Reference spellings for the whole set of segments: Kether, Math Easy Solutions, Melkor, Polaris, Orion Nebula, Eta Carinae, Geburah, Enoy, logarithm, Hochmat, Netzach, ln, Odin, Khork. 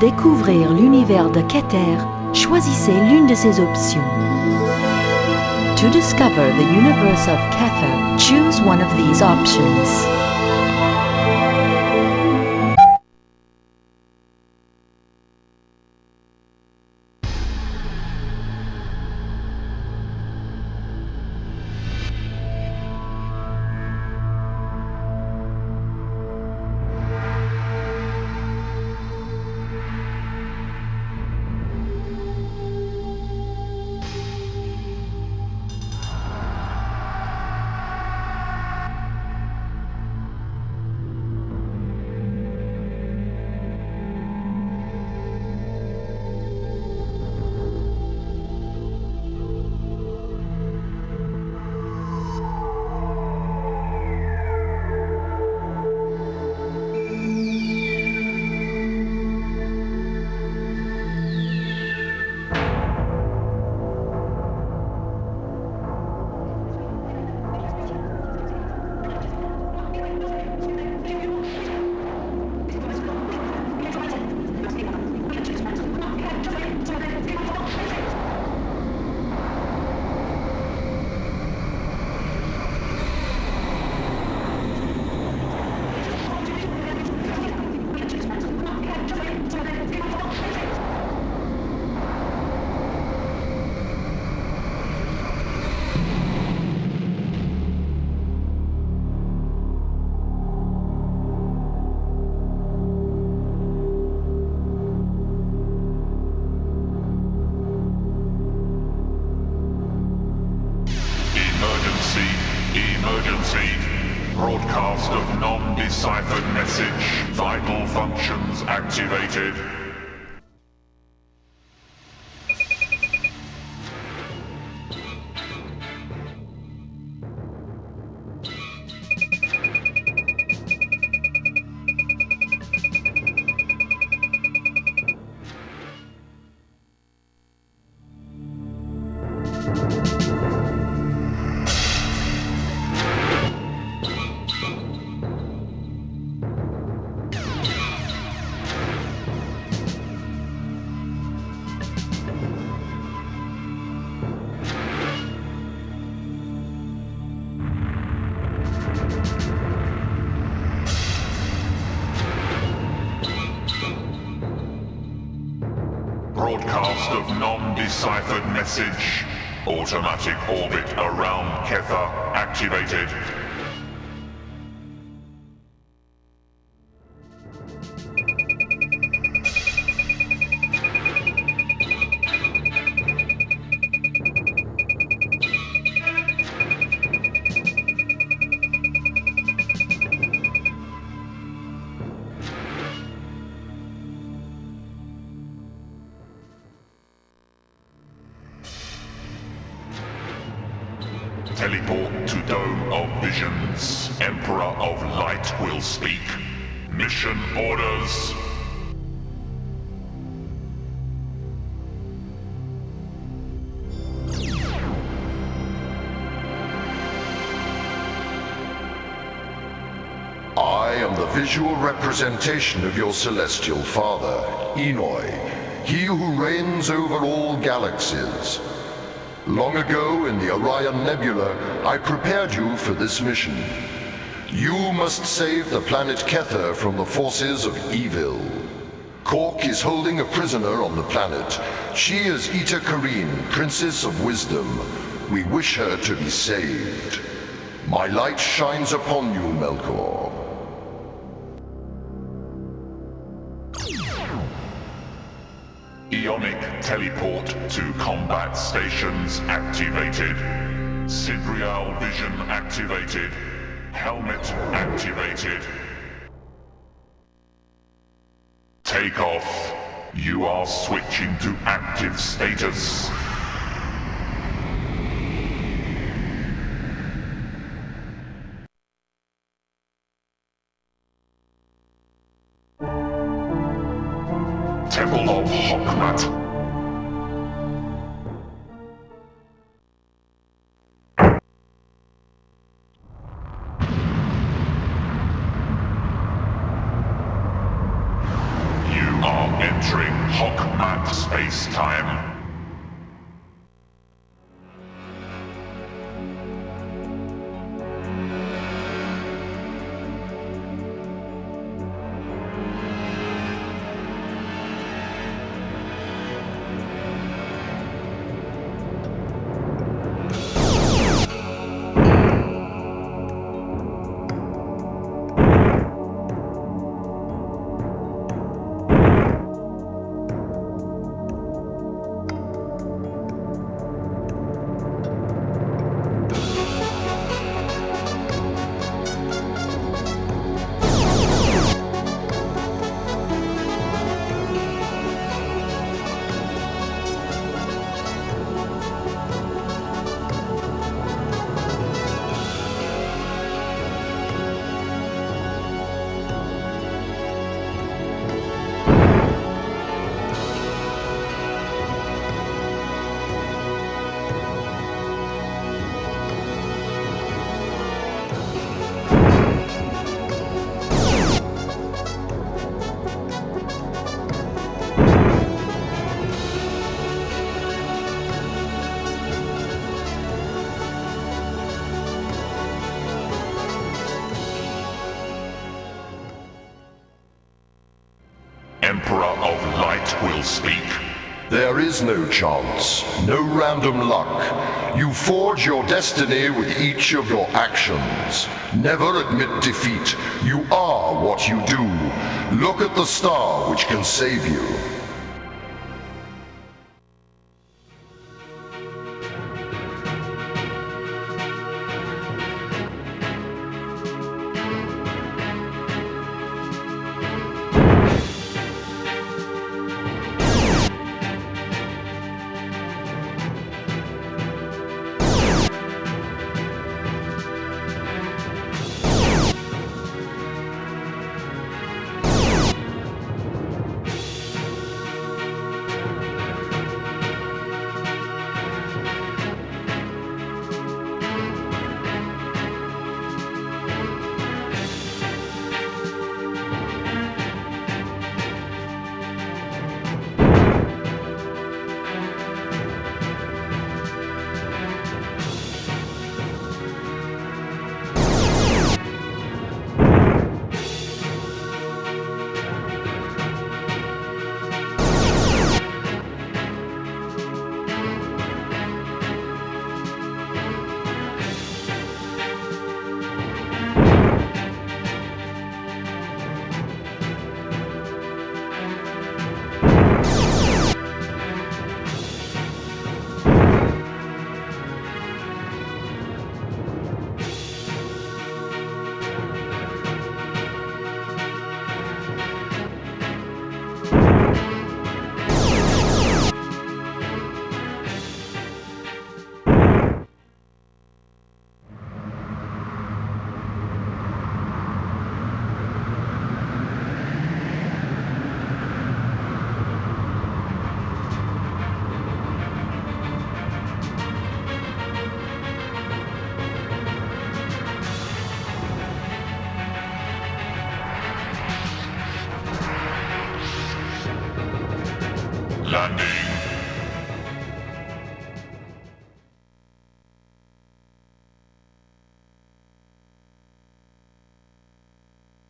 découvrir l'univers de Kether, choisissez l'une de ces options. To discover the universe of Kether, choose one of these options. Deciphered message. Automatic orbit around Kether activated. Teleport to Dome of Visions. Emperor of Light will speak. Mission orders. I am the visual representation of your celestial father, Enoy, he who reigns over all galaxies. Long ago, in the Orion Nebula, I prepared you for this mission. You must save the planet Kether from the forces of evil. Khork is holding a prisoner on the planet. She is Eta Carinae, Princess of Wisdom. We wish her to be saved. My light shines upon you, Melkor. Ionic teleport to combat stations activated. Sidereal vision activated. Helmet activated. Take off. You are switching to active status. Temple of Hochmat. You are entering Hochmat space-time. There is no chance, no random luck. You forge your destiny with each of your actions. Never admit defeat. You are what you do. Look at the star which can save you.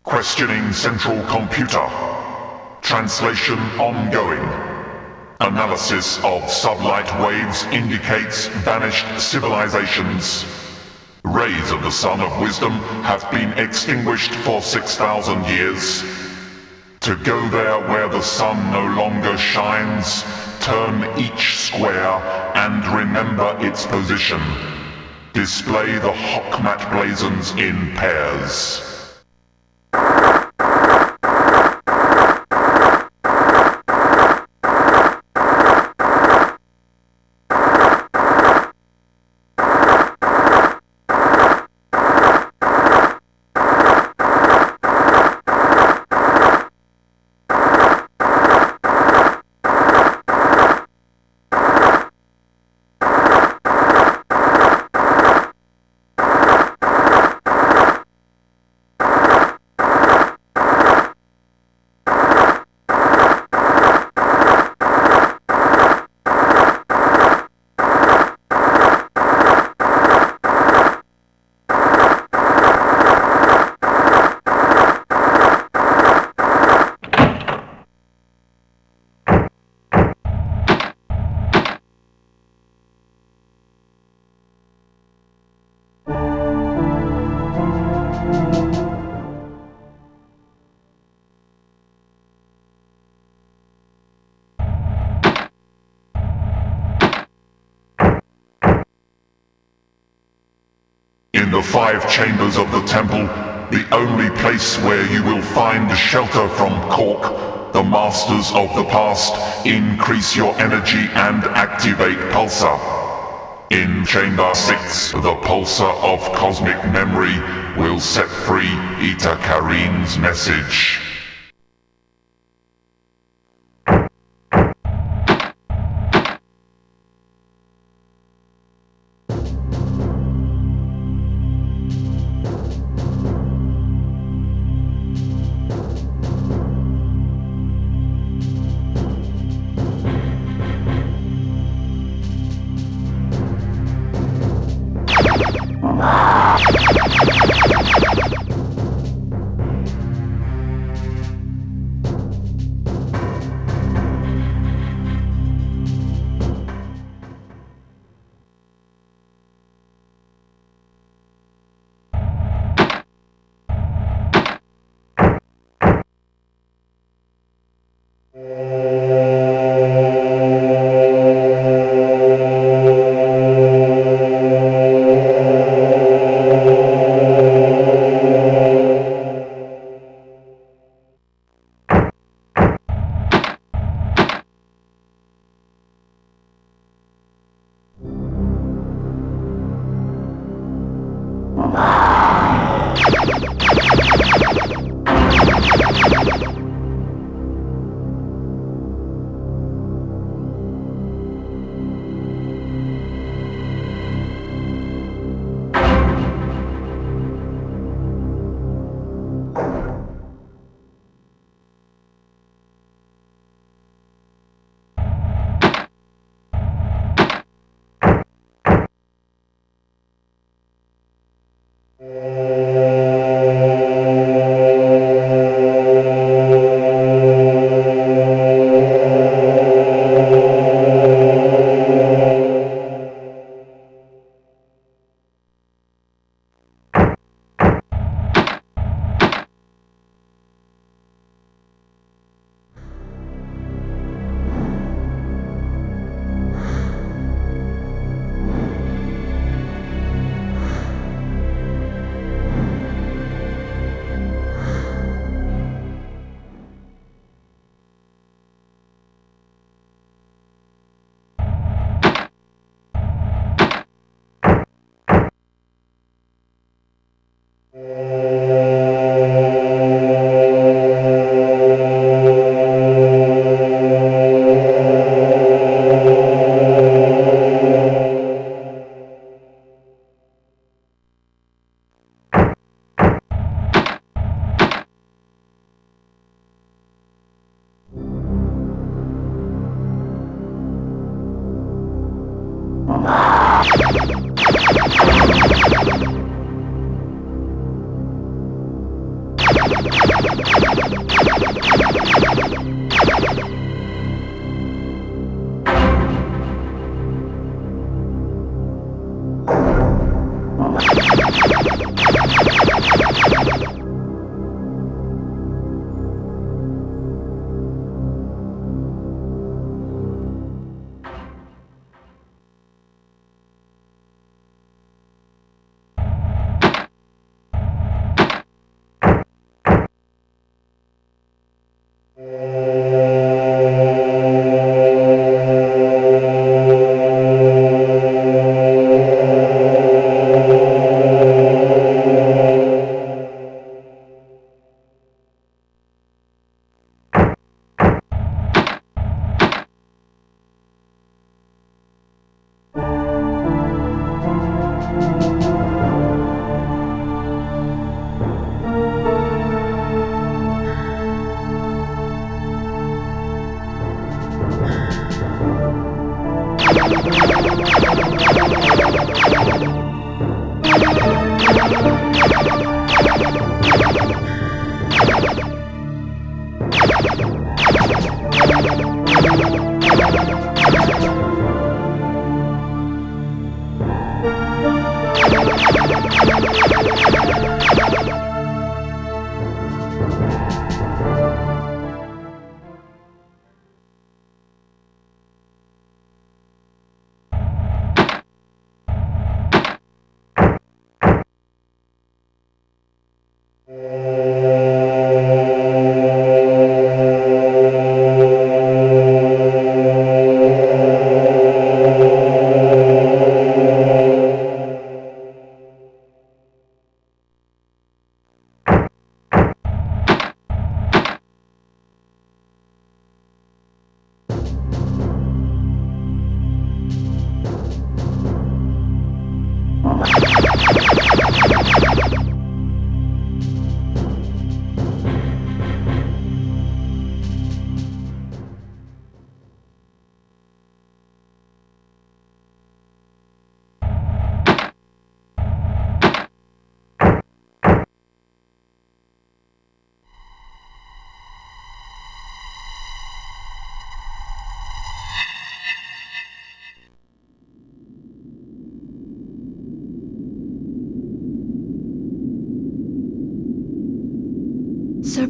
Questioning central computer. Translation ongoing. Analysis of sublight waves indicates vanished civilizations. Rays of the Sun of Wisdom have been extinguished for 6,000 years. To go there where the sun no longer shines, turn each square and remember its position. Display the Hochmat blazons in pairs. in the five chambers of the temple, the only place where you will find shelter from Khork, the masters of the past. Increase your energy and activate Pulsar. In Chamber 6, the Pulsar of Cosmic Memory will set free Eta Carinae's message.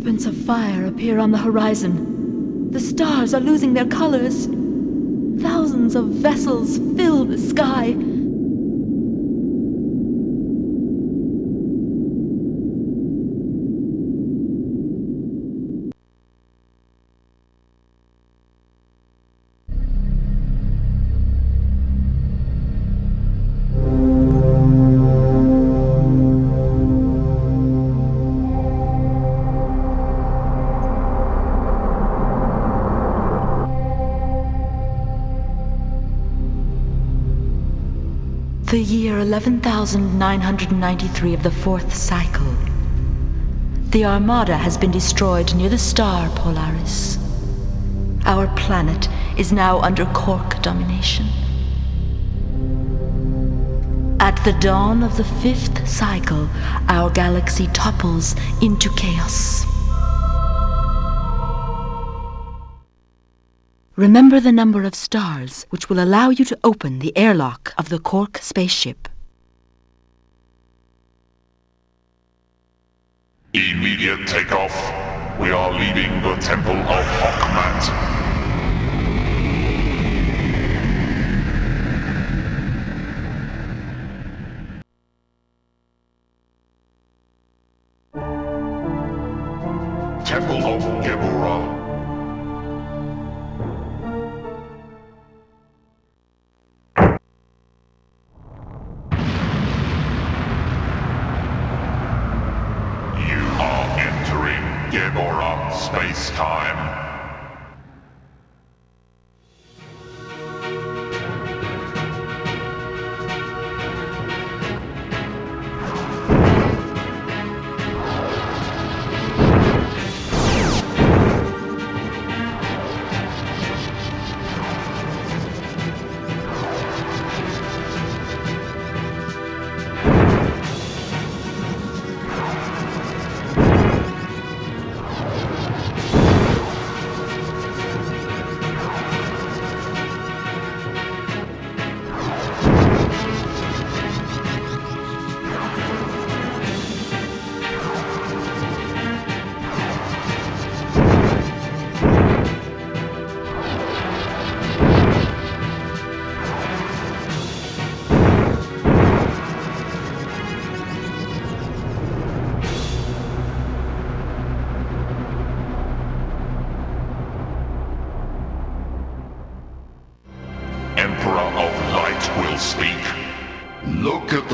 serpents of fire appear on the horizon. The stars are losing their colors. Thousands of vessels fill the sky. The year 11,993 of the fourth cycle. The Armada has been destroyed near the star Polaris. Our planet is now under Khork domination. At the dawn of the fifth cycle, our galaxy topples into chaos. Remember the number of stars which will allow you to open the airlock of the Khork spaceship. Immediate takeoff. We are leaving the Temple of Hochmat. Temple of Geburah.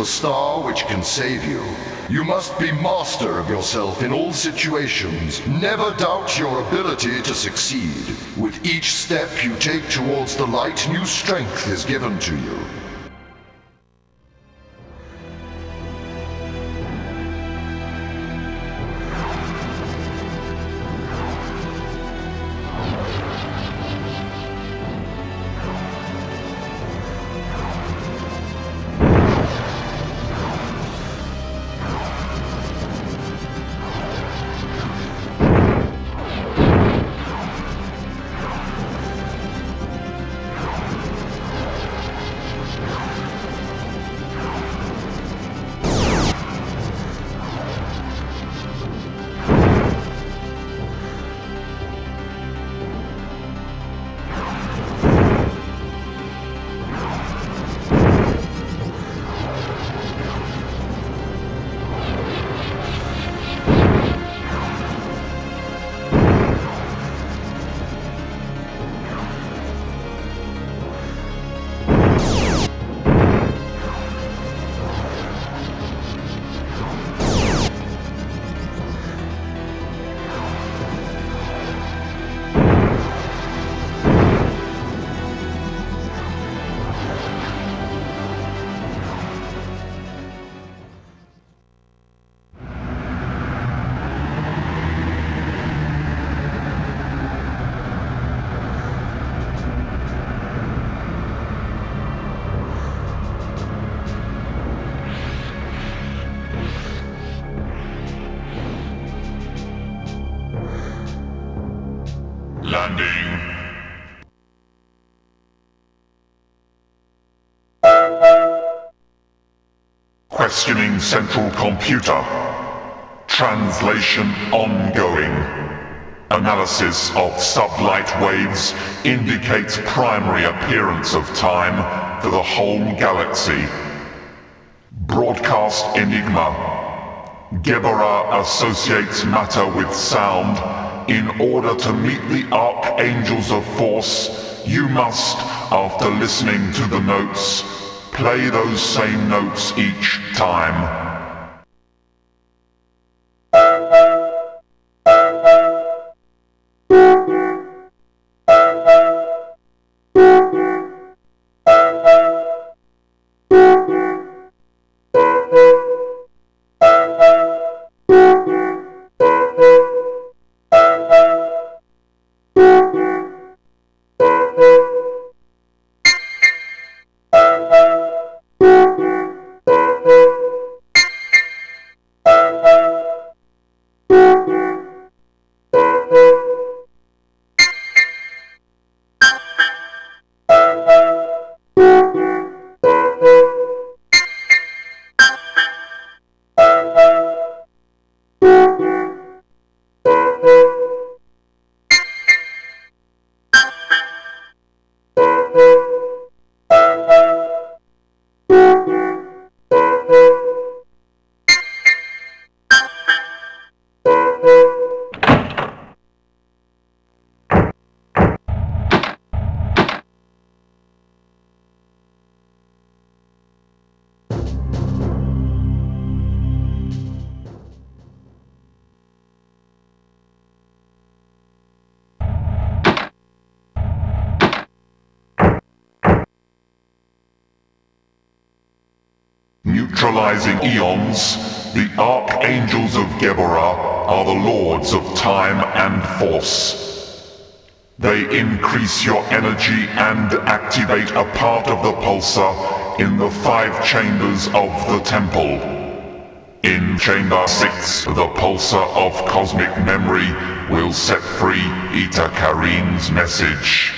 Star which can save you. You must be master of yourself in all situations. Never doubt your ability to succeed. With each step you take towards the light, new strength is given to you. Questioning central computer. Translation ongoing. Analysis of sublight waves indicates primary appearance of time for the whole galaxy. Broadcast enigma. Geburah associates matter with sound. In order to meet the archangels of force, you must, after listening to the notes, play those same notes each time. Neutralizing eons, the archangels of Geburah are the lords of time and force. They increase your energy and activate a part of the pulsar in the 5 chambers of the temple. In chamber 6, the pulsar of cosmic memory will set free Eta Carinae's message.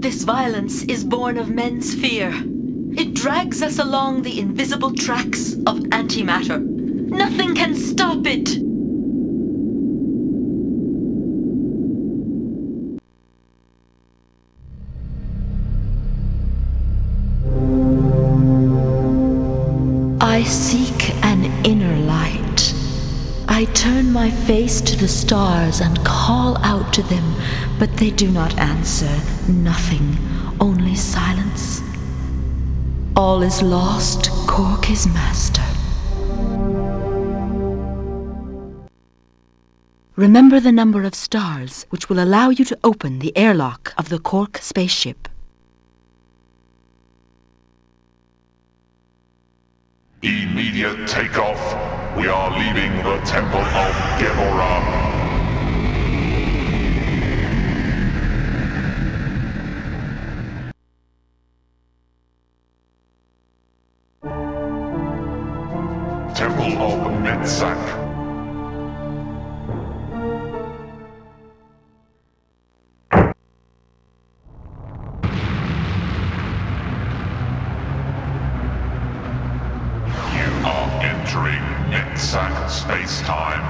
This violence is born of men's fear. It drags us along the invisible tracks of antimatter. Nothing can stop it! I seek an inner light. I turn my face to the stars and call out to them, but they do not answer. Nothing, only silence. All is lost. Khork is master. Remember the number of stars, which will allow you to open the airlock of the Khork spaceship. Immediate takeoff. We are leaving the Temple of Geburah. Temple of Netzach. Space-time.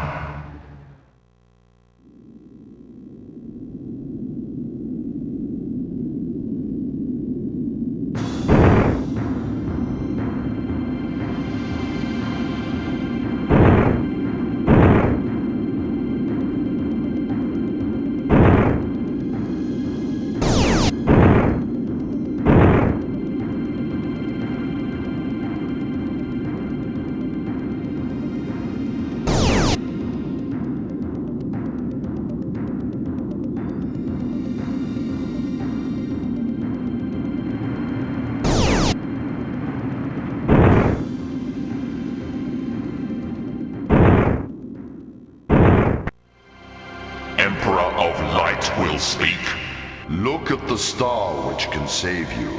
Speak. Look at the star which can save you.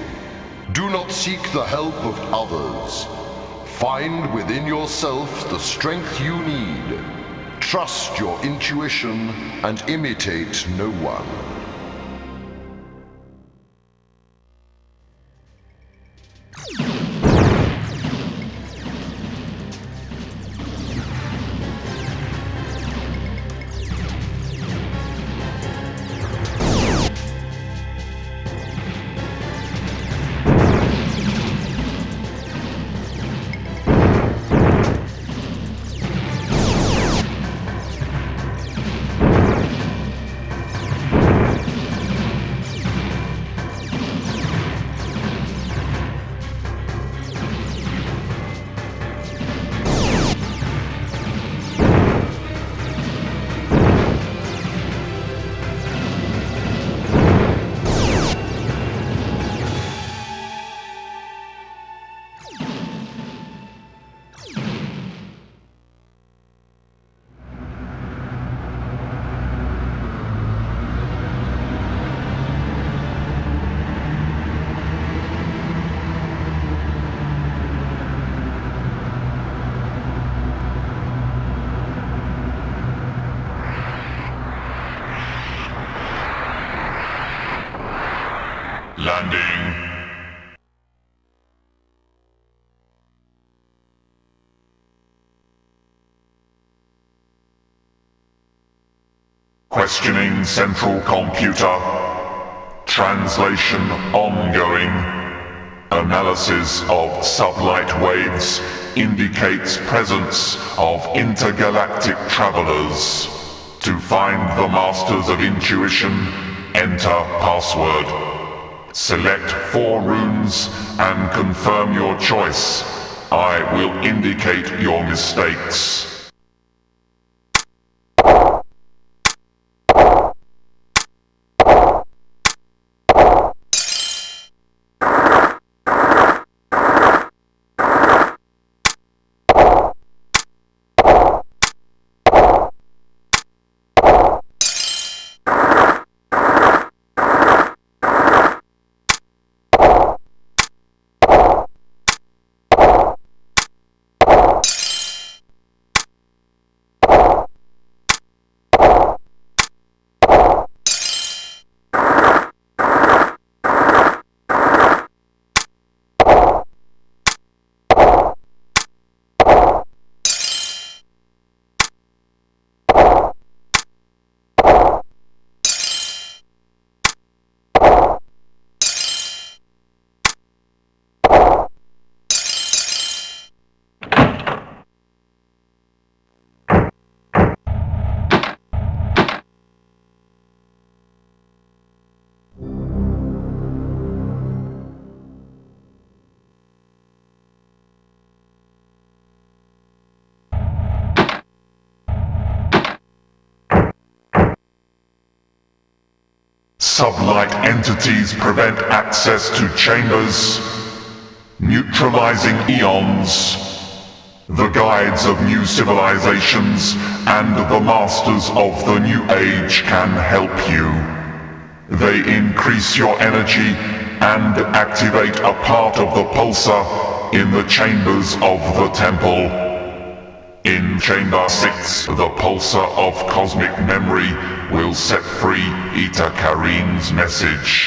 Do not seek the help of others. Find within yourself the strength you need. Trust your intuition and imitate no one. landing. Questioning central computer. Translation ongoing. Analysis of sublight waves indicates presence of intergalactic travelers. To find the Masters of Intuition, enter password. Select 4 runes and confirm your choice. I will indicate your mistakes. Sublight entities prevent access to chambers, neutralizing eons, the guides of new civilizations and the masters of the new age can help you. They increase your energy and activate a part of the pulsar in the chambers of the temple. In chamber 6, the pulsar of cosmic memory will set free Eta Carinae's message.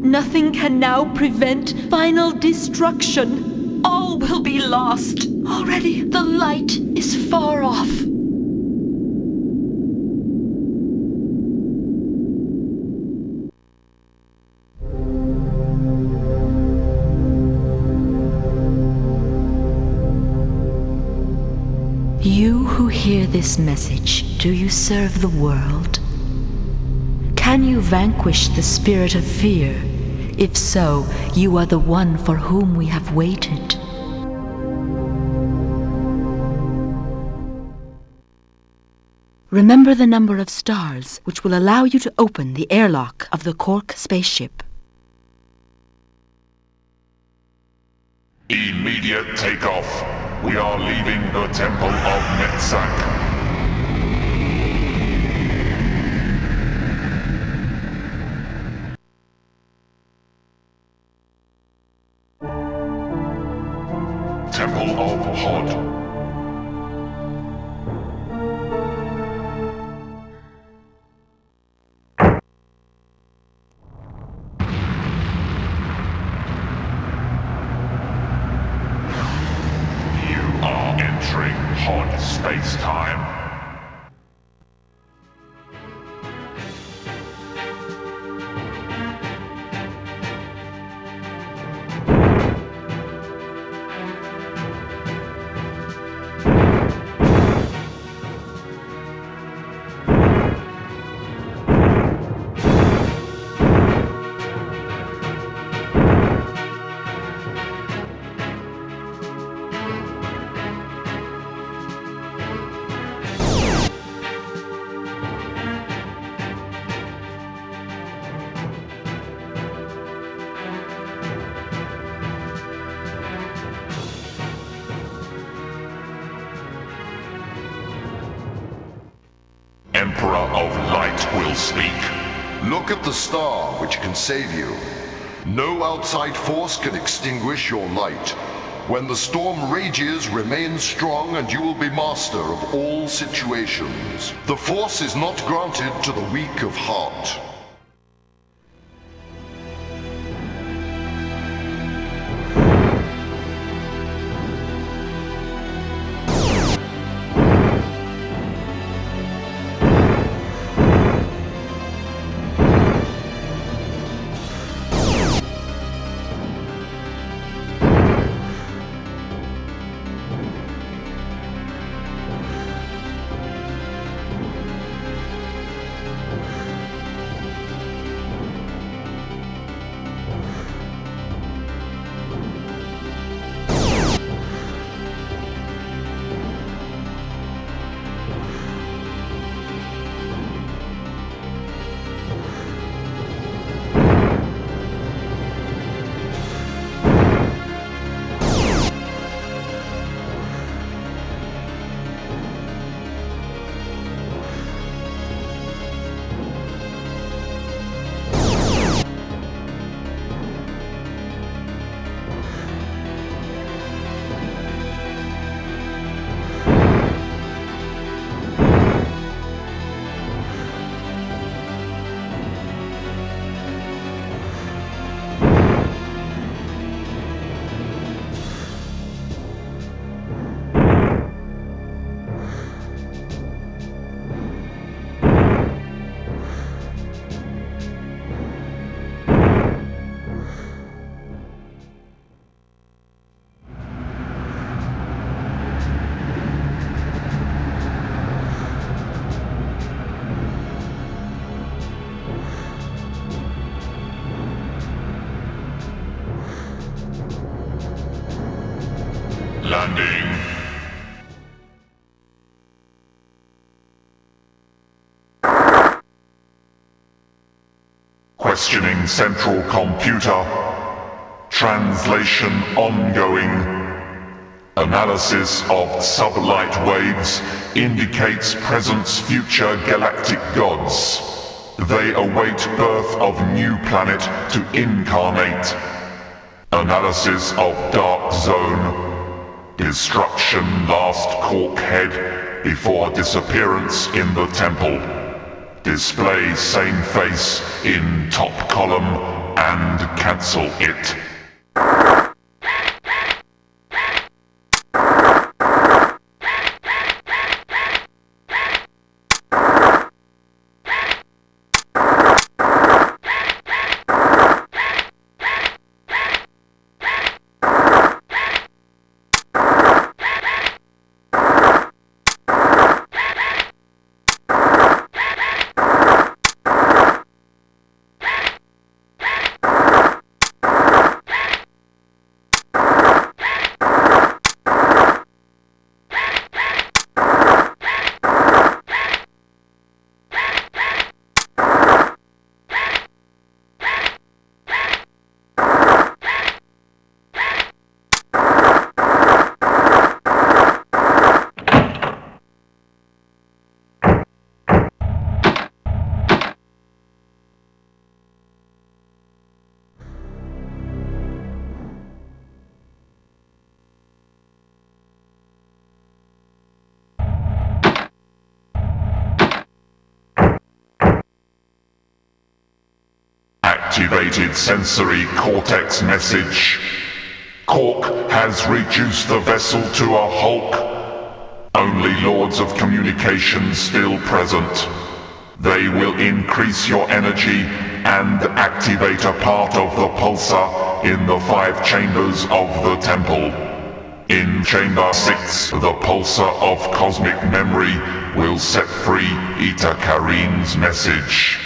Nothing can now prevent final destruction. All will be lost. Already the light is far off. You who hear this message, do you serve the world? Can you vanquish the spirit of fear? If so, you are the one for whom we have waited. Remember the number of stars which will allow you to open the airlock of the Khork spaceship. Immediate takeoff. We are leaving the Temple of Netzach. of light will speak. Look at the star which can save you. No outside force can extinguish your light. When the storm rages, remain strong and you will be master of all situations. The force is not granted to the weak of heart. Questioning central computer. Translation ongoing. Analysis of sublight waves indicates presence future galactic gods. They await birth of new planet to incarnate. Analysis of dark zone. Destruction last Khork head before disappearance in the temple. Display same face in top column and cancel it. Activated sensory cortex message. Khork has reduced the vessel to a hulk. Only lords of communication still present. They will increase your energy and activate a part of the pulsar in the 5 chambers of the temple. In chamber 6, the pulsar of cosmic memory will set free Eta Carinae's message.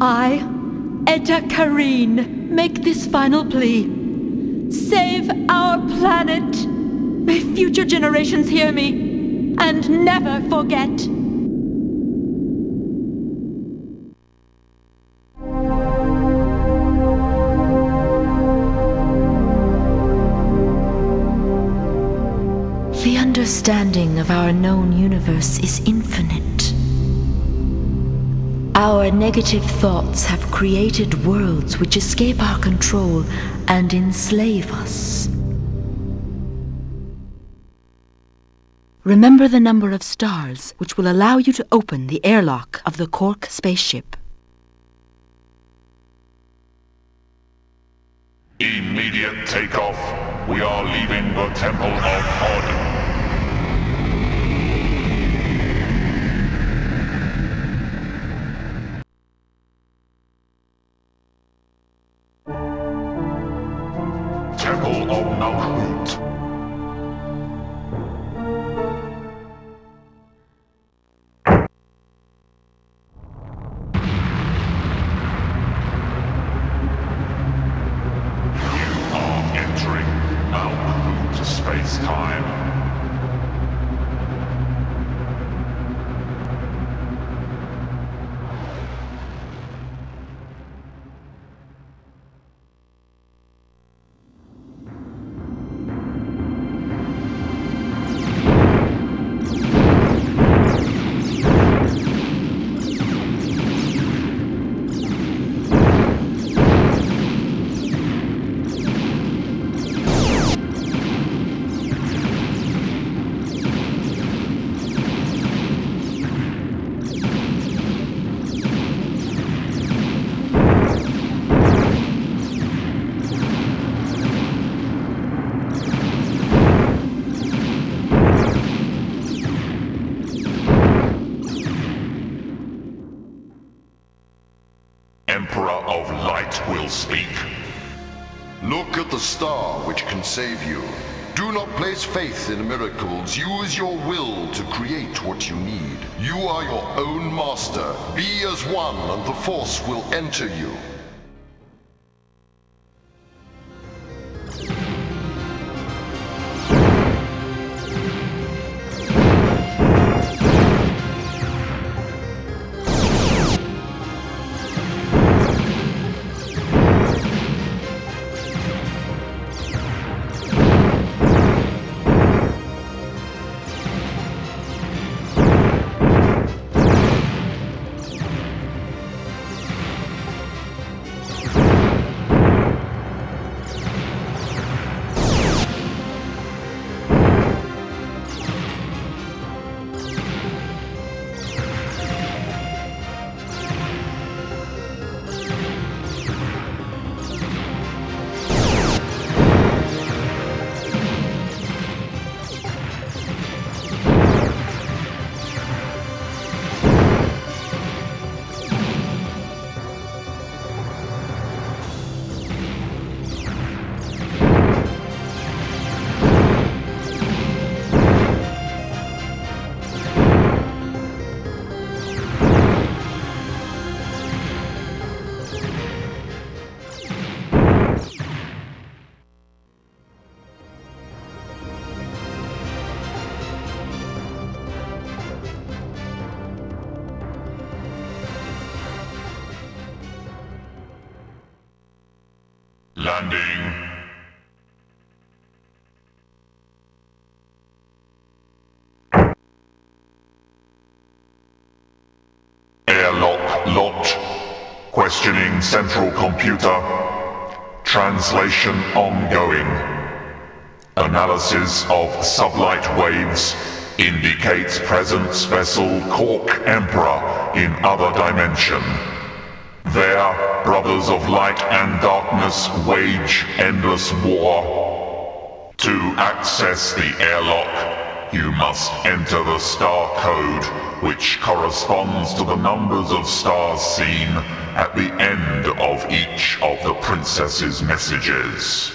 I, Eta Carinae, make this final plea. Save our planet! May future generations hear me, and never forget! The understanding of our known universe is infinite. Our negative thoughts have created worlds which escape our control and enslave us. Remember the number of stars which will allow you to open the airlock of the Khork spaceship. Immediate takeoff. We are leaving the Temple of Odin. Emperor of Light will speak. Look at the star which can save you. Do not place faith in miracles. Use your will to create what you need. You are your own master. Be as one, and the Force will enter you. Airlock locked. Questioning central computer. Translation ongoing. Analysis of sublight waves indicates presence vessel Khork Emperor in other dimension. There, brothers of light and darkness wage endless war. To access the airlock, you must enter the star code, which corresponds to the numbers of stars seen at the end of each of the princess's messages.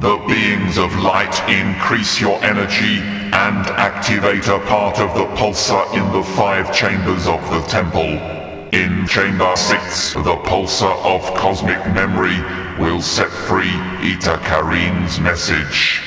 The beings of light increase your energy and activate a part of the pulsar in the 5 chambers of the temple. In chamber 6, the pulsar of cosmic memory will set free Eta Carinae's message.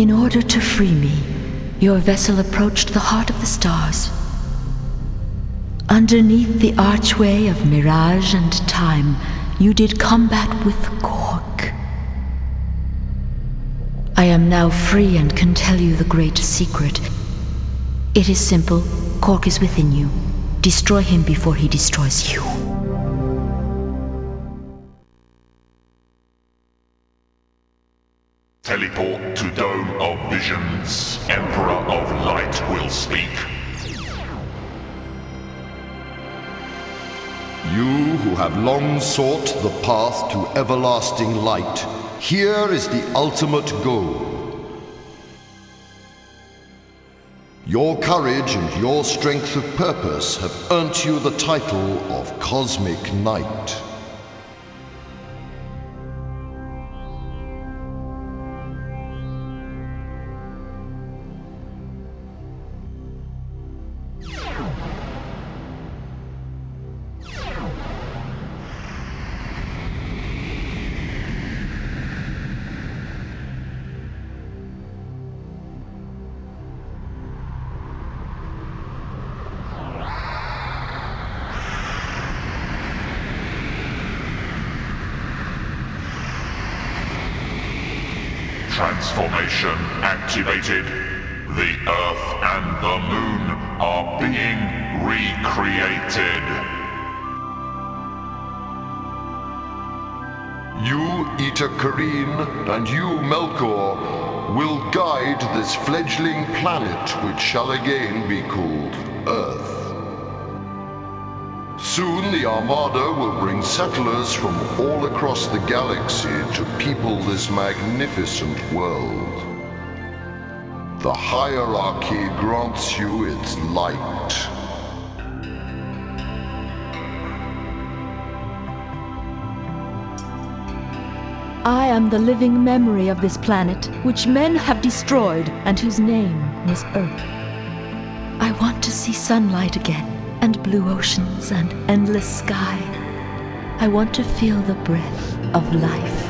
In order to free me, your vessel approached the heart of the stars. Underneath the archway of mirage and time, you did combat with Khork. I am now free and can tell you the great secret. It is simple. Khork is within you. Destroy him before he destroys you. Teleport to Dome of Visions. Emperor of Light will speak. You who have long sought the path to everlasting light, here is the ultimate goal. Your courage and your strength of purpose have earned you the title of Cosmic Knight. Transformation activated. The Earth and the Moon are being recreated. You, Eta Carinae, and you, Melkor, will guide this fledgling planet which shall again be called Earth. Soon the Armada will bring settlers from all across the galaxy to people this magnificent world. The hierarchy grants you its light. I am the living memory of this planet, which men have destroyed and whose name was Earth. I want to see sunlight again, and blue oceans and endless sky. I want to feel the breath of life.